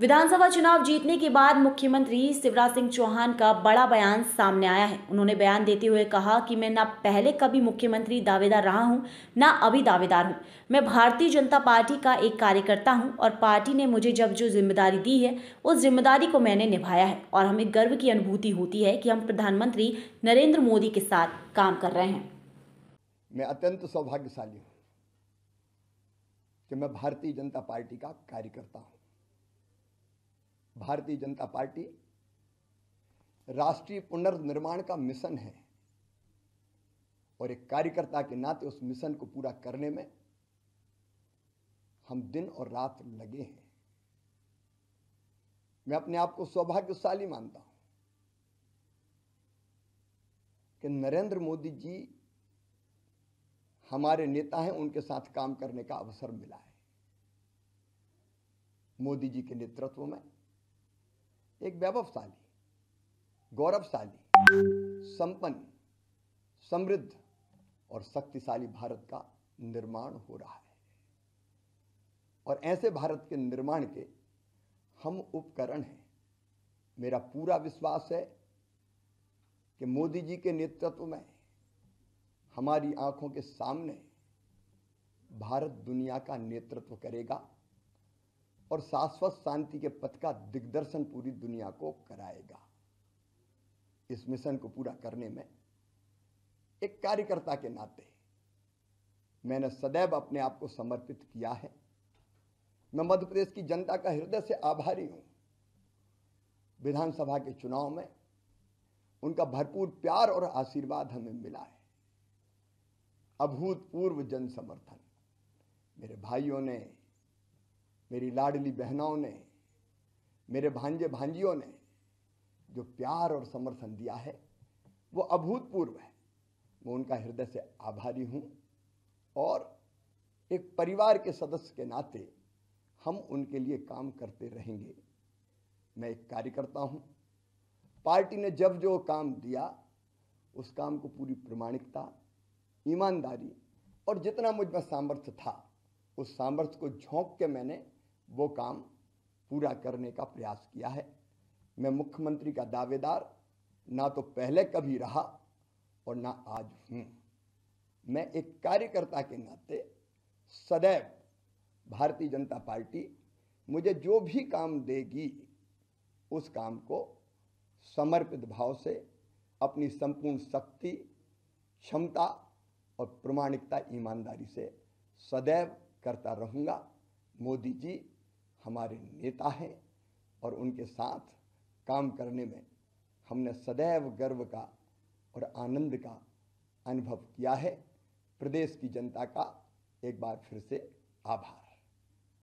विधानसभा चुनाव जीतने के बाद मुख्यमंत्री शिवराज सिंह चौहान का बड़ा बयान सामने आया है। उन्होंने बयान देते हुए कहा कि मैं ना पहले कभी मुख्यमंत्री दावेदार रहा हूं, ना अभी दावेदार हूं। मैं भारतीय जनता पार्टी का एक कार्यकर्ता हूं और पार्टी ने मुझे जब जो जिम्मेदारी दी है उस जिम्मेदारी को मैंने निभाया है और हमें गर्व की अनुभूति होती है कि हम प्रधानमंत्री नरेंद्र मोदी के साथ काम कर रहे हैं। मैं अत्यंत सौभाग्यशाली हूँ कि मैं भारतीय जनता पार्टी का कार्यकर्ता हूँ। भारतीय जनता पार्टी राष्ट्रीय पुनर्निर्माण का मिशन है और एक कार्यकर्ता के नाते उस मिशन को पूरा करने में हम दिन और रात लगे हैं। मैं अपने आप को सौभाग्यशाली मानता हूं कि नरेंद्र मोदी जी हमारे नेता हैं, उनके साथ काम करने का अवसर मिला है। मोदी जी के नेतृत्व में एक वैभवशाली, गौरवशाली, संपन्न, समृद्ध और शक्तिशाली भारत का निर्माण हो रहा है और ऐसे भारत के निर्माण के हम उपकरण हैं। मेरा पूरा विश्वास है कि मोदी जी के नेतृत्व में हमारी आंखों के सामने भारत दुनिया का नेतृत्व करेगा और शाश्वत शांति के पथ का दिग्दर्शन पूरी दुनिया को कराएगा। इस मिशन को पूरा करने में एक कार्यकर्ता के नाते मैंने सदैव अपने आप को समर्पित किया है। मैं मध्य प्रदेश की जनता का हृदय से आभारी हूं। विधानसभा के चुनाव में उनका भरपूर प्यार और आशीर्वाद हमें मिला है। अभूतपूर्व जन समर्थन मेरे भाइयों ने, मेरी लाडली बहनों ने, मेरे भांजे भांजियों ने जो प्यार और समर्थन दिया है वो अभूतपूर्व है। मैं उनका हृदय से आभारी हूँ और एक परिवार के सदस्य के नाते हम उनके लिए काम करते रहेंगे। मैं एक कार्यकर्ता हूँ। पार्टी ने जब जो काम दिया उस काम को पूरी प्रामाणिकता, ईमानदारी और जितना मुझ में सामर्थ्य था उस सामर्थ्य को झोंक के मैंने वो काम पूरा करने का प्रयास किया है। मैं मुख्यमंत्री का दावेदार ना तो पहले कभी रहा और ना आज हूँ। मैं एक कार्यकर्ता के नाते सदैव भारतीय जनता पार्टी मुझे जो भी काम देगी उस काम को समर्पित भाव से अपनी संपूर्ण शक्ति, क्षमता और प्रामाणिकता, ईमानदारी से सदैव करता रहूँगा। मोदी जी हमारे नेता हैं और उनके साथ काम करने में हमने सदैव गर्व का और आनंद का अनुभव किया है। प्रदेश की जनता का एक बार फिर से आभार।